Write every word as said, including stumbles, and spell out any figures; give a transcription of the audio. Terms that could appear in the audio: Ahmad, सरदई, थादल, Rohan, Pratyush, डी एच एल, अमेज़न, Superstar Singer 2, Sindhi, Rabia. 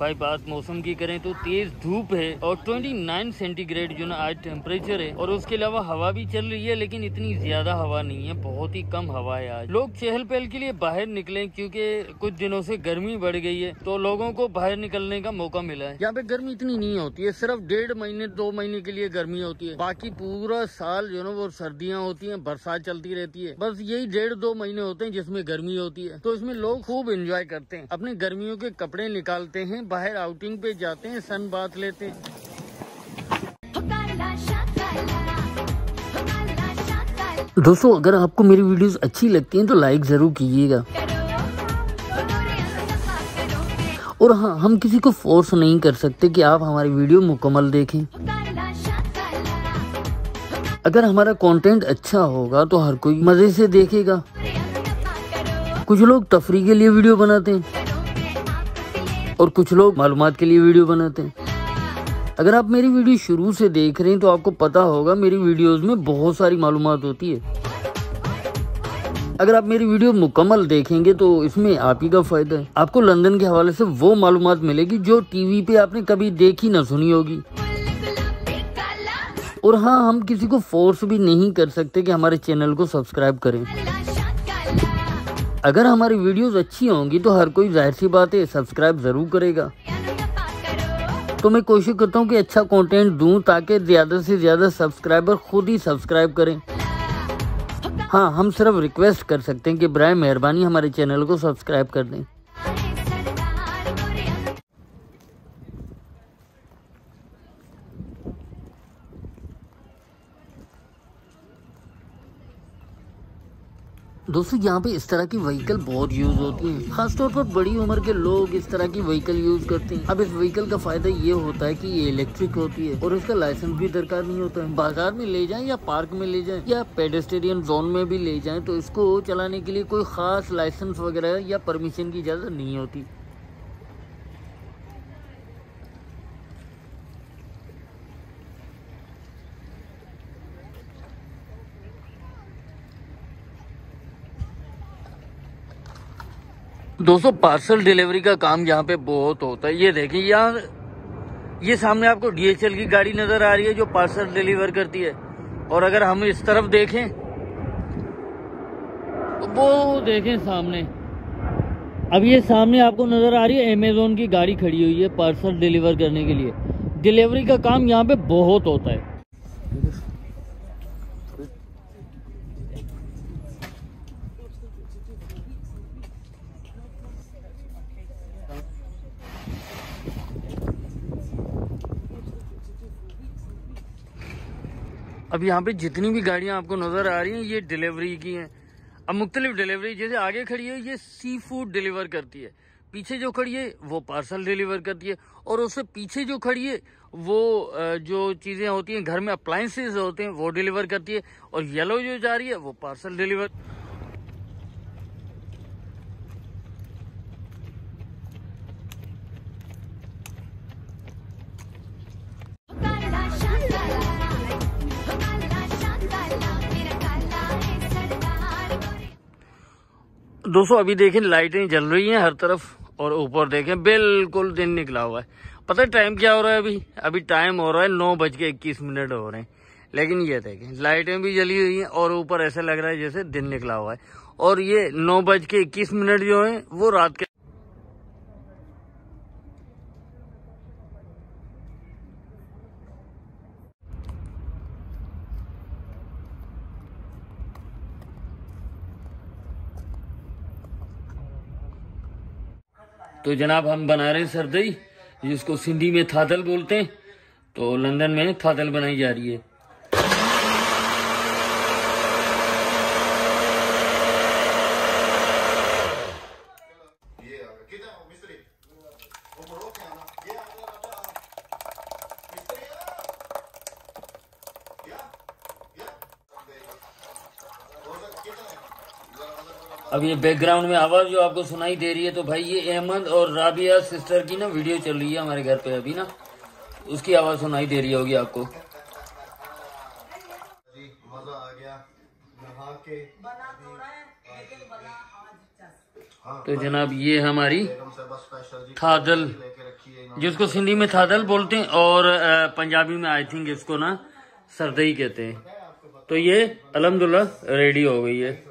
भाई बात मौसम की करें तो तेज धूप है और उनतीस सेंटीग्रेड जो ना आज टेम्परेचर है और उसके अलावा हवा भी चल रही है, लेकिन इतनी ज्यादा हवा नहीं है, बहुत ही कम हवा है। आज लोग चहल पहल के लिए बाहर निकले क्योंकि कुछ दिनों से गर्मी बढ़ गई है, तो लोगों को बाहर निकलने का मौका मिला है। यहाँ पे गर्मी इतनी नहीं होती है, सिर्फ डेढ़ महीने दो महीने के लिए गर्मी होती है, बाकी पूरा साल जो ना वो सर्दियाँ होती है, बरसात चलती रहती है। बस यही डेढ़ दो महीने होते हैं जिसमे गर्मी होती है, तो इसमें लोग खूब इंजॉय करते हैं, अपने गर्मियों के कपड़े निकालते हैं, बाहर आउटिंग पे जाते हैं, सन बात लेते हैं। दोस्तों अगर आपको मेरी वीडियोस अच्छी लगती हैं तो लाइक जरूर कीजिएगा, और हाँ, हम किसी को फोर्स नहीं कर सकते कि आप हमारी वीडियो मुकम्मल देखें। अगर हमारा कंटेंट अच्छा होगा तो हर कोई मजे से देखेगा। कुछ लोग तफरी के लिए वीडियो बनाते हैं और कुछ लोग मालूमात के लिए वीडियो बनाते हैं। अगर आप मेरी वीडियो शुरू से देख रहे हैं तो आपको पता होगा मेरी वीडियोस में बहुत सारी मालूमात होती है। अगर आप मेरी वीडियो मुकम्मल देखेंगे तो इसमें आप ही का फायदा है। आपको लंदन के हवाले से वो मालूमात मिलेगी जो टीवी पे आपने कभी देखी ना सुनी होगी। और हाँ, हम किसी को फोर्स भी नहीं कर सकते कि हमारे चैनल को सब्सक्राइब करें। अगर हमारी वीडियोस अच्छी होंगी तो हर कोई जाहिर सी बात है सब्सक्राइब ज़रूर करेगा। तो मैं कोशिश करता हूँ कि अच्छा कंटेंट दूँ ताकि ज़्यादा से ज़्यादा सब्सक्राइबर खुद ही सब्सक्राइब करें। हाँ, हम सिर्फ रिक्वेस्ट कर सकते हैं कि बराए मेहरबानी हमारे चैनल को सब्सक्राइब कर दें। दोस्तों यहाँ पे इस तरह की व्हीकल बहुत यूज़ होती है, खासतौर पर बड़ी उम्र के लोग इस तरह की व्हीकल यूज़ करते हैं। अब इस व्हीकल का फायदा ये होता है कि ये इलेक्ट्रिक होती है और इसका लाइसेंस भी दरकार नहीं होता है। बाजार में ले जाएं या पार्क में ले जाएं या पेडेस्ट्रियन जोन में भी ले जाएं तो इसको चलाने के लिए कोई खास लाइसेंस वगैरह या परमिशन की इजाज़त नहीं होती। दोस्तों पार्सल डिलीवरी का काम यहाँ पे बहुत होता है। ये देखिए यहाँ, ये सामने आपको डी एच एल की गाड़ी नजर आ रही है जो पार्सल डिलीवर करती है, और अगर हम इस तरफ देखें तो वो देखें सामने, अब ये सामने आपको नजर आ रही है अमेज़न की गाड़ी खड़ी हुई है पार्सल डिलीवर करने के लिए। डिलीवरी का काम यहाँ पे बहुत होता है। अब यहाँ पे जितनी भी गाड़ियाँ आपको नज़र आ रही हैं ये डिलीवरी की हैं। अब मुख्तलिफ डिलीवरी, जैसे आगे खड़ी है ये सी फूड डिलीवर करती है, पीछे जो खड़ी है वो पार्सल डिलीवर करती है, और उससे पीछे जो खड़ी है वो जो चीज़ें होती हैं घर में अप्लाइंसेज होते हैं वो डिलीवर करती है, और येलो जो जा रही है वो पार्सल डिलीवर। दोस्तों अभी देखें लाइटें जल रही हैं हर तरफ, और ऊपर देखें बिल्कुल दिन निकला हुआ है। पता है टाइम क्या हो रहा है अभी? अभी टाइम हो रहा है नौ बज के इक्कीस मिनट हो रहे हैं, लेकिन ये देखें लाइटें भी जली हुई हैं और ऊपर ऐसा लग रहा है जैसे दिन निकला हुआ है, और ये नौ बज के इक्कीस मिनट जो है वो रात के। तो जनाब हम बना रहे हैं सरदई, जिसको सिंधी में थादल बोलते हैं, तो लंदन में थादल बनाई जा रही है। अब ये बैकग्राउंड में आवाज़ जो आपको सुनाई दे रही है, तो भाई ये अहमद और राबिया सिस्टर की ना वीडियो चल रही है हमारे घर पे अभी ना, उसकी आवाज़ सुनाई दे रही होगी आपको। मज़ा आ गया नहा के, बना तो रहा है लेकिन बना आज। तो जनाब ये हमारी थादल, जिसको सिंधी में थादल बोलते हैं और पंजाबी में आई थिंक इसको ना सरदई कहते हैं। तो ये अलहमदुल्ला रेडी हो गई है।